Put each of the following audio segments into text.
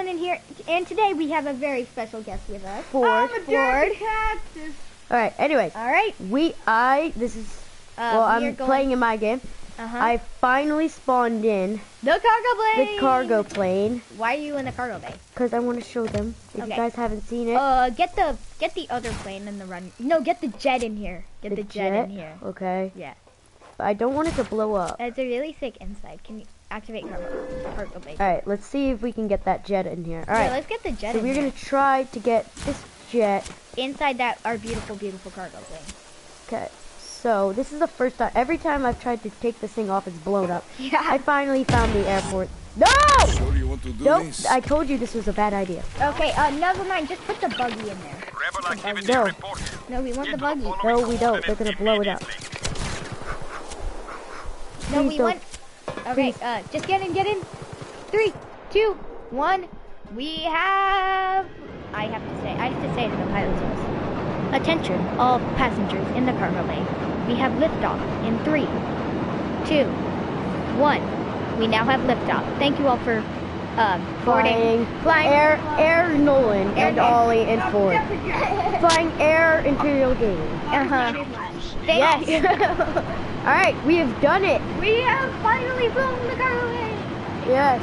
Caitlin in here, and today we have a very special guest with us. Ford. All right. Anyways. All right. I'm playing in my game. Uh-huh. I finally spawned in the cargo plane. Why are you in the cargo bay? Because I want to show them. If you guys haven't seen it. Get the other plane in the run. No, get the jet in here. Get the jet in here. Okay. Yeah. But I don't want it to blow up. It's a really thick inside. Can you activate cargo bay? All right. Let's see if we can get that jet in here. All right. Let's get the jet. So we're gonna try to get this jet inside our beautiful, beautiful cargo plane. Okay. So, this is the first time. Every time I've tried to take this thing off, it's blown up. Yeah. I finally found the airport. No! Sure you want to do this? I told you this was a bad idea. Okay, never mind. Just put the buggy in there. No, we want the buggy. No, we don't. They're going to blow it up. No, we want... Okay, just get in, get in. 3, 2, 1. We have... I have to say to the pilot's voice. Attention, all passengers in the cargo bay. We have liftoff in 3, 2, 1. We now have liftoff. Thank you all for boarding. Flying Air Nolan and Ollie and Ford. Flying Air Imperial Game. Thank you. All right, we have done it. We have finally flown the cargo bay. Yes.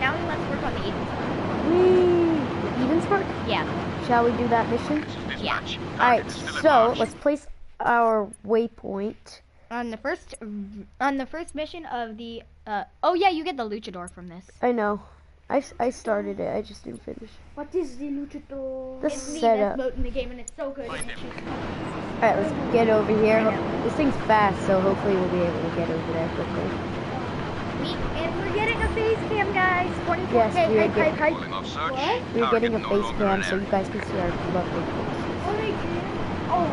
Now we must work on the Evans part. Yeah. Shall we do that mission? Yeah. All right. So let's place our waypoint on the first mission of the oh yeah, you get the luchador from this. I know, I started it, I just didn't finish. What is the luchador? The setup. It's the best boat in the game and it's so good. Alright, let's get over here. This thing's fast, so hopefully we'll be able to get over there quickly. And we're getting a face cam, guys. Yes, we're getting a face cam so you guys can see our lovely faces. Oh.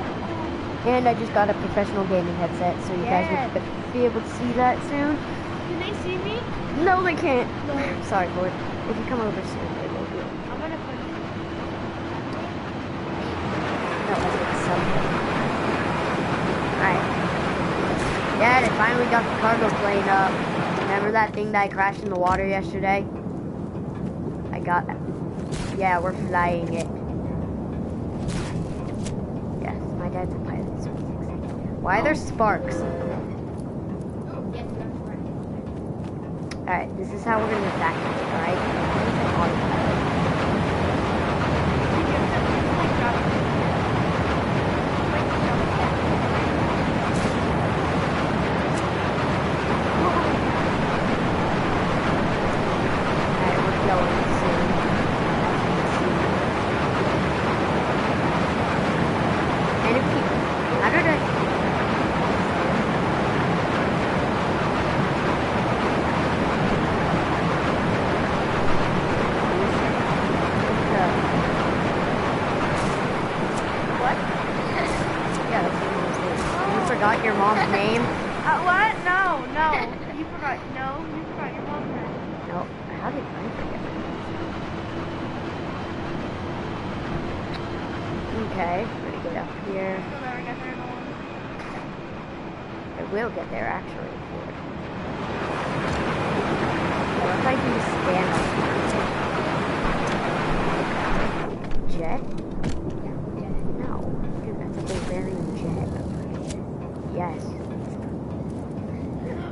And I just got a professional gaming headset, so you guys will be able to see that soon. Can they see me? No, they can't. No. Sorry, Ford. If you come over soon, they will be. I'm gonna put it. That was like something. Alright. Yeah, they finally got the cargo plane up. Remember that thing that I crashed in the water yesterday? I got that. Yeah, we're flying it. Yes, my dad's a pilot. Why are there sparks? Alright, this is how we're gonna evacuate, alright? Okay, we're gonna get up here. I will get there actually. What if I can just stand on it? Jet? No. Dude, that's a Bavarium jet. Yes.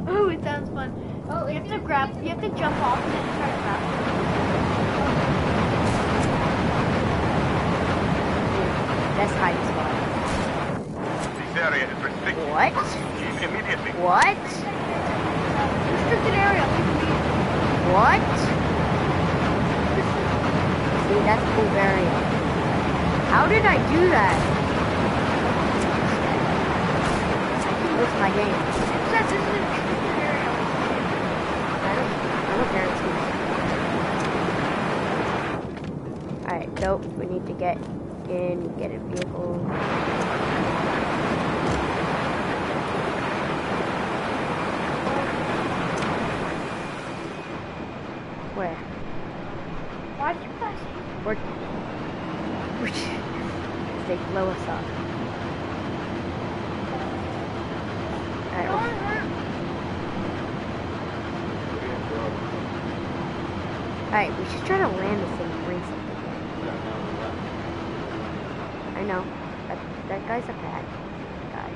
Oh, it sounds fun. Oh, you have to jump off and then try to grab it. That's hiding spot. This area is restricted. What? Immediately. What? Restricted area. What? See, that's Bavarium. How did I do that? I can lose my game. It says this is restricted area. I don't care. Alright, nope. We need to get a vehicle. Where? Why are you flashing? Because they blow us up. Alright. Alright, Alright, we should try to land this thing and bring something in. I know. That guy's a bad guy.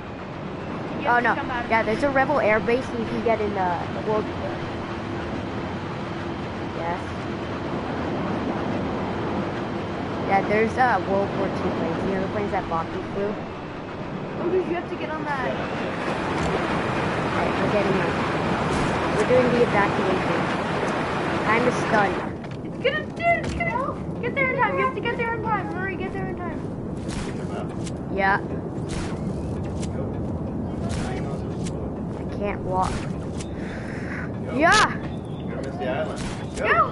Oh no. Yeah, there's a rebel airbase and you can get in the world. Yes. Yeah, there's World War II planes. You know the planes that Bobby flew? Oh, did you have to get on that? Alright, we're getting up. We're doing the evacuation. Time to stun. It's gonna, dude, it's gonna help. Get there in time. You have to get there in time. Hurry, get there in time. Yeah. I can't walk. Go. Yeah! You're gonna miss the island. Go!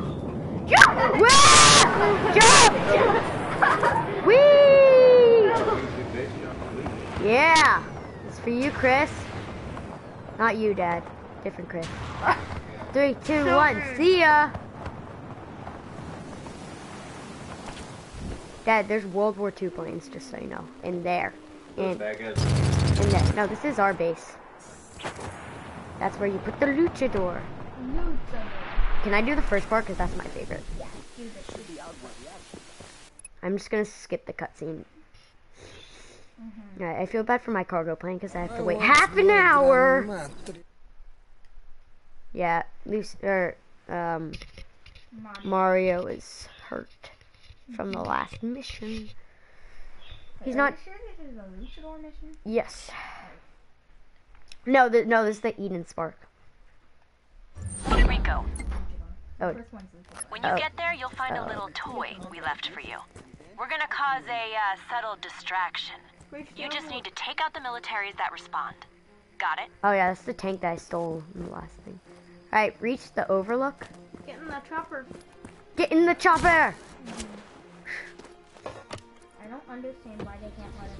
Go! Go! Jump! Whee! Yeah! It's for you, Chris. Not you, Dad. Different Chris. 3, 2, 1, see ya! Dad, there's World War II planes, just so you know. In there. In there. No, this is our base. That's where you put the luchador. Can I do the first part? Because that's my favorite. I'm just going to skip the cutscene. Alright, I feel bad for my cargo plane because I have to wait half an hour! Yeah, Mario is hurt from the last mission. He's not... Are you sure this is a luchador mission? Yes. No, no, this is the Eden Spark. Enrico. Oh. When you get there, you'll find a little toy we left for you. We're gonna cause a subtle distraction. You just need to take out the militaries that respond. Got it? Oh yeah, that's the tank that I stole in the last thing. Alright, reach the overlook. Get in the chopper. Get in the chopper! I don't understand why they can't let us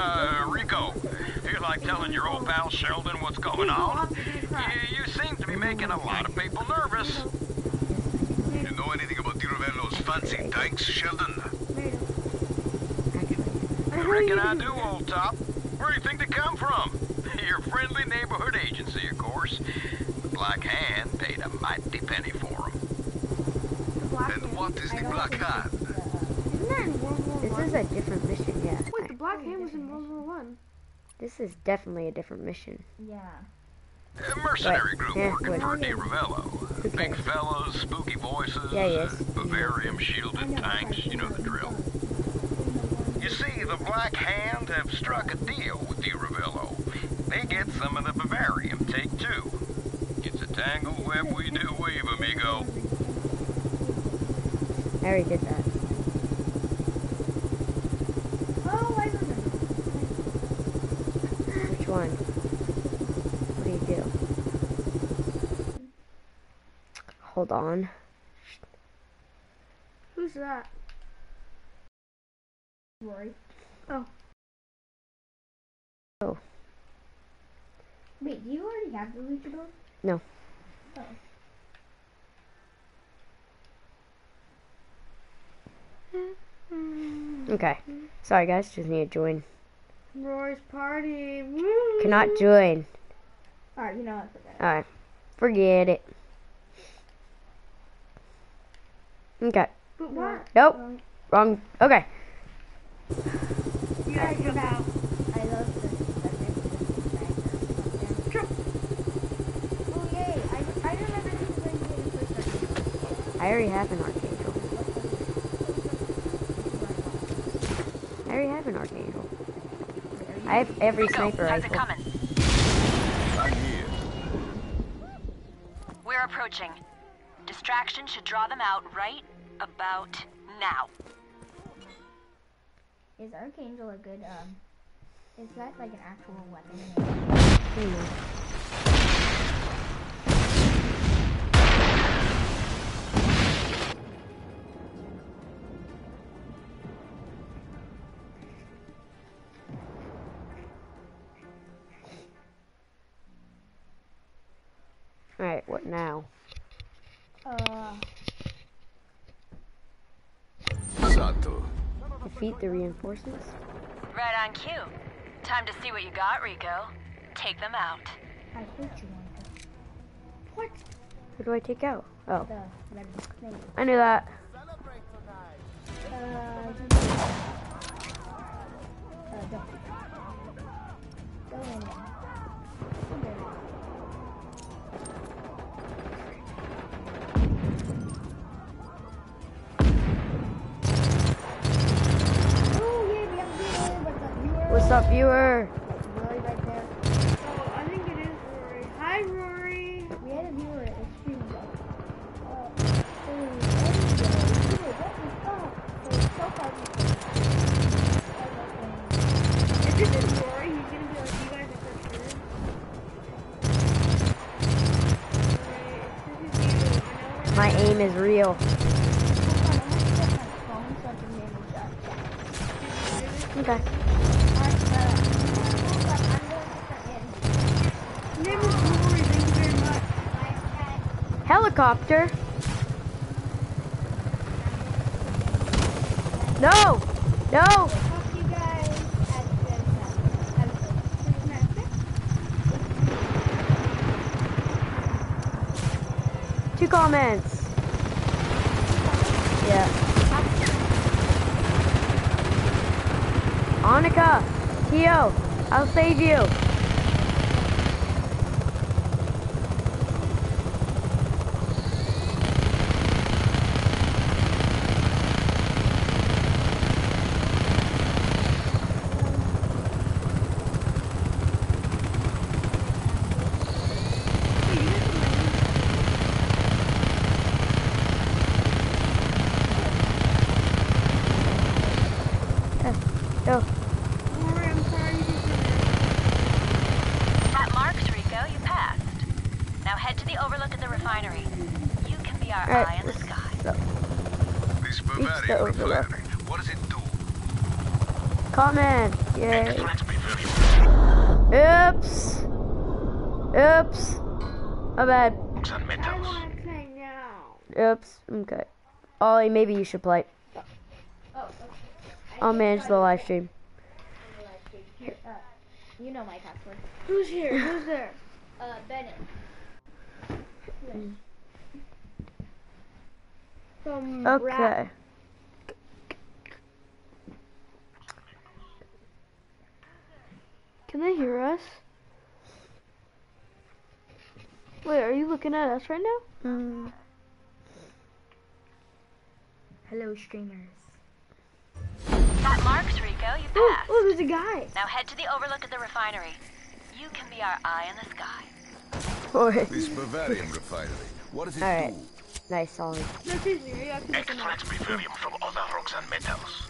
have it. Rico, do you like telling your old pal Sheldon what's going on? You seem to be making a lot of people nervous. You know anything about Di Ravello's fancy dykes, Sheldon? I reckon I do, old top. Where do you think they come from? Your friendly neighborhood agency, of course. The Black Hand paid a mighty penny for him. And what is the Black Hand? This is a different mission, yeah. Wait, the Black Hand was in World War I. This is definitely a different mission. Yeah. A mercenary group working for Di Ravello. Big fellows, spooky voices, Bavarium shielded tanks, you know the drill. You see, the Black Hand have struck a deal with Di Ravello. They get some of the Bavarium, take two. It's a tangle web we do weave, amigo. I already did that. What do you do? Hold on. Who's that? Rory. Oh. Oh. Wait, do you already have the luchador? No. Oh. Okay. Sorry guys, just need to join. Roy's party. Woo. Cannot join. Alright, you know what? Forget it. Alright. Forget it. Okay. But what? Nope. Wrong. Okay. You gotta jump out. I love this. Jump. Oh, yay. I remember this is when you did the first time. I already have an archangel. I already have an archangel. I have every sniper rifle. We're approaching. Distraction should draw them out right about now. Is Archangel a good, is that like an actual weapon? Alright, what now? If defeat the reinforcements? Right on cue. Time to see what you got, Rico. Take them out. I hate you, Monica. What? What do I take out? Oh. I knew that. Go in there. What's up, viewer? Rory right there. Oh, I think it is Rory. Hi, Rory. We had a viewer at the stream. If this is Rory, he's gonna be like, you guys are for sure. My aim is real. Okay. Helicopter. No, no. Two comments. Yeah. Annika, Tio, I'll save you. Okay. Ollie, maybe you should play. Oh, okay. I'll manage the live stream. Here, you know my password. Who's here? Who's there? Bennett. Some okay. Rat. Can they hear us? Wait, are you looking at us right now? Mm. Hello, streamers. That marks, Rico. You passed. Oh, there's a guy. Now head to the overlook of the refinery. You can be our eye in the sky. Boy. This Bavarium refinery. What does it do? Alright. Nice song. Extracts Bavarium from other rocks and metals.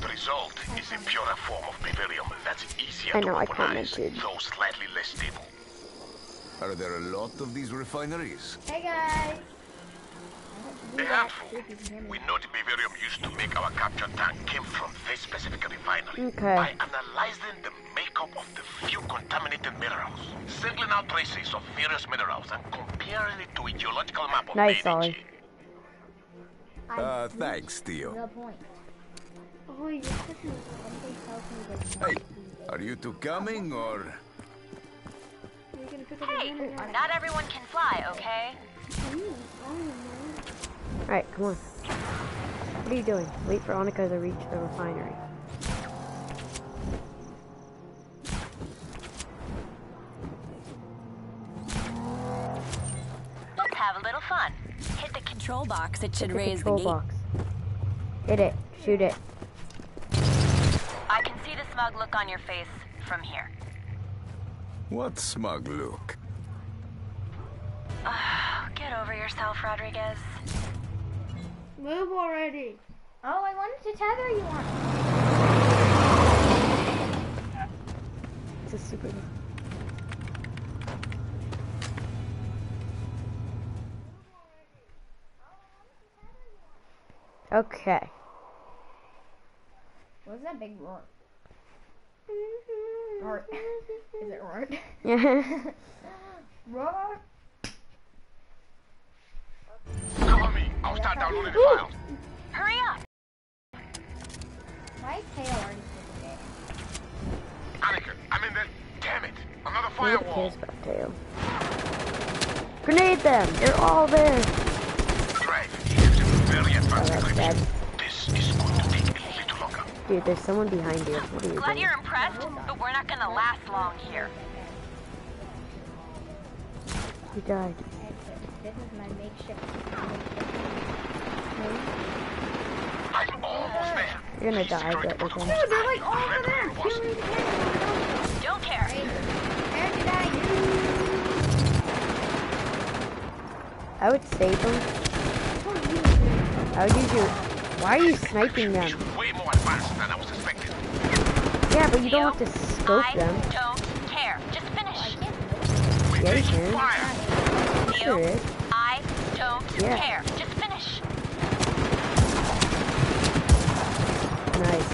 The result is a purer form of Bavarium that's easier to organize, though slightly less stable. Are there a lot of these refineries? Hey, guys. A handful. We know the Bavarium used to make our capture tank came from this specific refinery. Okay. By analyzing the makeup of the few contaminated minerals, singling out traces of various minerals, and comparing it to a geological map of Nice, Ollie. Thanks, Theo. No point. Hey, are you two coming, or...? Hey, not everyone can fly, okay? Alright, come on. What are you doing? Wait for Annika to reach the refinery. Let's have a little fun. Hit the control box. It should raise the gate. Hit it. Shoot it. I can see the smug look on your face from here. What smug look? Get over yourself, Rodriguez. Move already. Oh, I wanted to tether you on. It's a super. Okay. What's that big roar? Roar. Is it roar? Yeah. Roar. Cover me. I'll start downloading the files. Hurry up! Why is Kale already doing it? Anakin, I'm in there. Damn it! Another firewall. Grenade them! They're all there. Right. This is going to take a little longer. Dude, there's someone behind you. What are you Glad doing? You're impressed, but we're not gonna last long here. He died. This is my makeshift. I'm almost there. You're gonna die, but we're gonna... Dude, they're like all over there! Killing the camera! Don't care! Where did I do? I would save them. I would use your... Why are you sniping them? Way more advanced than I was expecting. Yeah, but you don't have to scope them. I don't care. Just finish. Yeah, you can. I don't care. Just finish. Nice.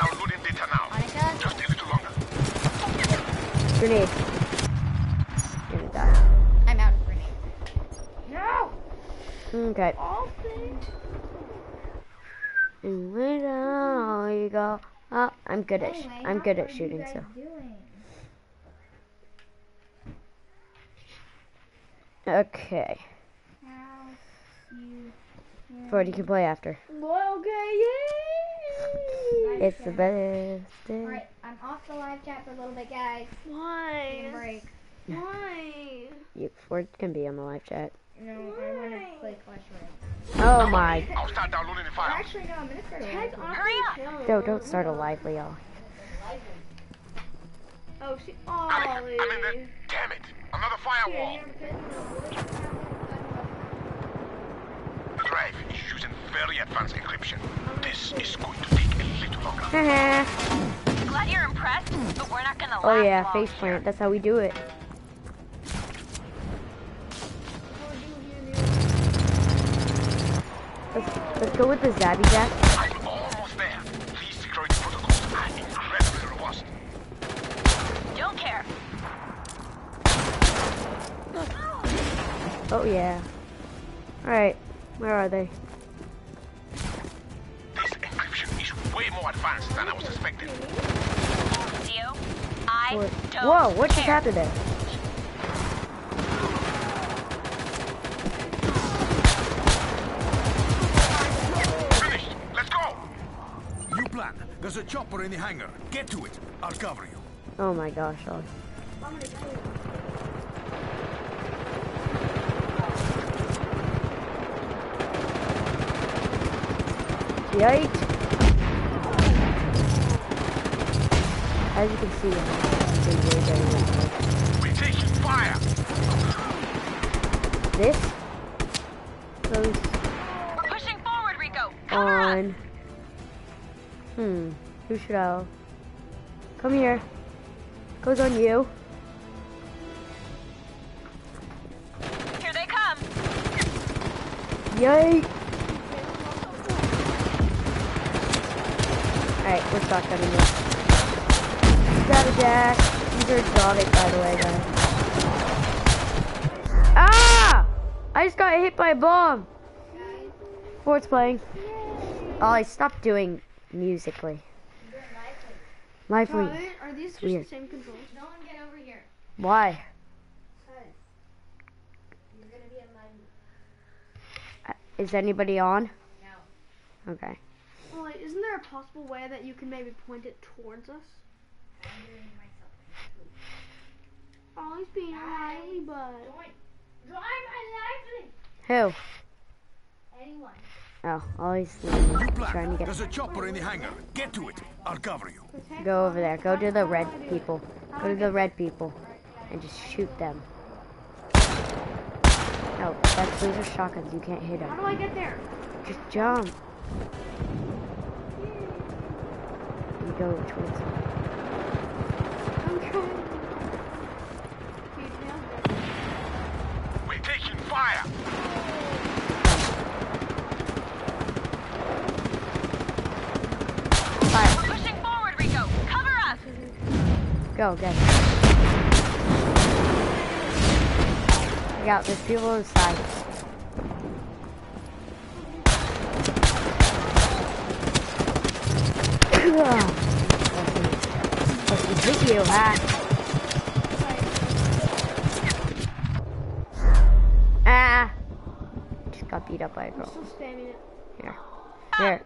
I'm good in data now. Monica? Just a little longer. Grenade. You're gonna die. I'm out of grenade. No! Okay. And where you go? Oh, I'm good at shooting, so. Okay. Forty can play after. Well, okay, yay! It's the best thing. Alright, I'm off the live chat for a little bit, guys. Why? Break. Why? You Ford can be on the live chat. No, I want to play Clash Royale. Oh my! I'll start downloading the files. Actually, no, I'm gonna start. Hurry up! No, don't start a live, Leo. Oh, she. Oh, I'm in the. Damn it! Another firewall. The drive is using very advanced encryption. This is going to take a little longer. Glad you're impressed, but we're not gonna. Oh yeah, face plant. That's how we do it. Let's go with the Zabby Jack. I'm almost there. These security protocols are incredibly robust. Don't care. Oh yeah. Alright, where are they? This encryption is way more advanced than I was expecting. Whoa, what just happened there? Finished! Let's go! You plan. There's a chopper in the hangar. Get to it. I'll cover you. Oh my gosh, oh. Yikes. As you can see, we're taking fire. This goes. We're pushing forward, Rico. Cover on. Up. Who should I? Come here. Goes on you. Here they come. Yikes. Alright, we're stuck on this. Got a jack. These are exotic, by the way, guys. Ah! I just got hit by a bomb. Ford's playing. Oh, I stopped doing musically. Lively. Are these for the same controls? No one get over here. Why? Because you're gonna be on my. Is anybody on? No. Okay. Well, isn't there a possible way that you can maybe point it towards us? Oh, he's being lively, but... Drive lively! Who? Anyone. Oh, always trying to get... There's a chopper in the hangar. Get to it. I'll cover you. Go over there. Go to the red people. Go to the red people. And just shoot them. Oh, that's laser shotguns. You can't hit them. How do I get there? Just jump. Go towards me. Okay. We're taking fire. Fire. We're pushing forward, Rico. Cover us. Go, guys. Look out, there's people inside. Video hack. Ah! Just got beat up by a girl. I'm still spamming it. Here. There.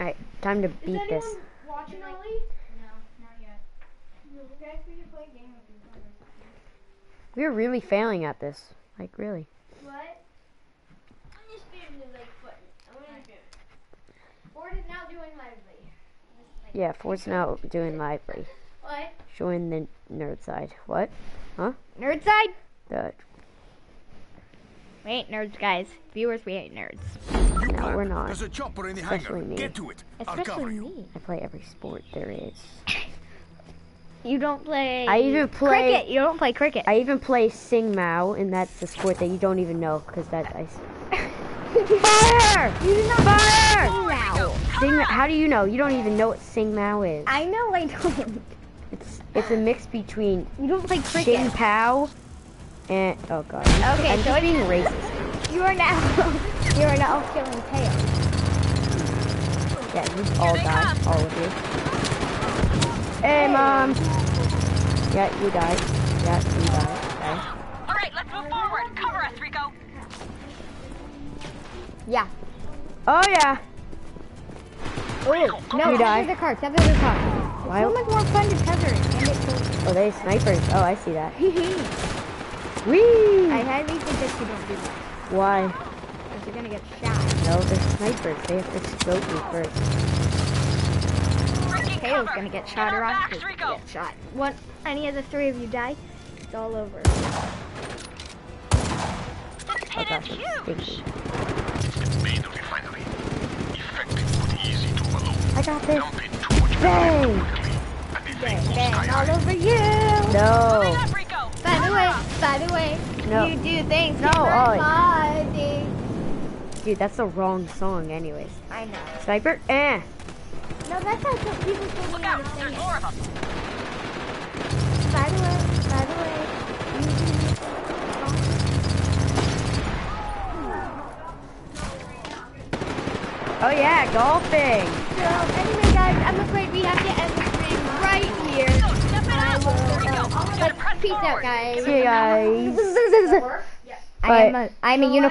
Alright, time to beat this. Is anyone watching Ellie? No, not yet. You guys need to play a game with each other. We're really failing at this. Like, really. What? I'm just spamming the like button. I'm gonna do it. Board is now doing lively. Yeah, Ford's now doing lively. What? Showing the nerd side. What? Huh? Nerd side? We ain't nerds, guys. Viewers, we ain't nerds. No, we're not. There's a chopper in the hangar. Get to it. Especially me. I play every sport there is. You don't play... I even play... Cricket. You don't play cricket. I even play Sing Mao, and that's a sport that you don't even know, because that... Fire! You do not fire! Sing Mao. How do you know? You don't even know what Sing Mao is. I know I don't. It's a mix between Sing Pao and oh god. Okay, I'm so just being racist. You are now killing Tail. Yeah, you've all died, all of you. Hey mom. Yeah, you died. Yeah, you died. Okay. Alright, let's move forward. Cover us, Rico. Yeah. Oh yeah. Oh, no, you die. Tether the car. Why? It's so much more fun to tether it. And it's cool. Oh, they snipers. Oh, I see that. Whee! I highly suggest you don't do that. Why? Because you're gonna get shot. No, they're snipers. They have to scope you first. Taylor's gonna get shot or off. Get shot. Once any of the three of you die, it's all over. Oh gosh, it's stinky. I got this. Bang! Bang all over you! No! By the way, no. You do things no, everybody. Dude, that's the wrong song anyways. I know. Sniper? Eh! No, that's how some people think look out, there's more of them. By the way, you do things. Oh yeah, golfing! So, anyway guys, I'm afraid we have to end the stream right here. Peace out guys. See you guys. I am a unicorn.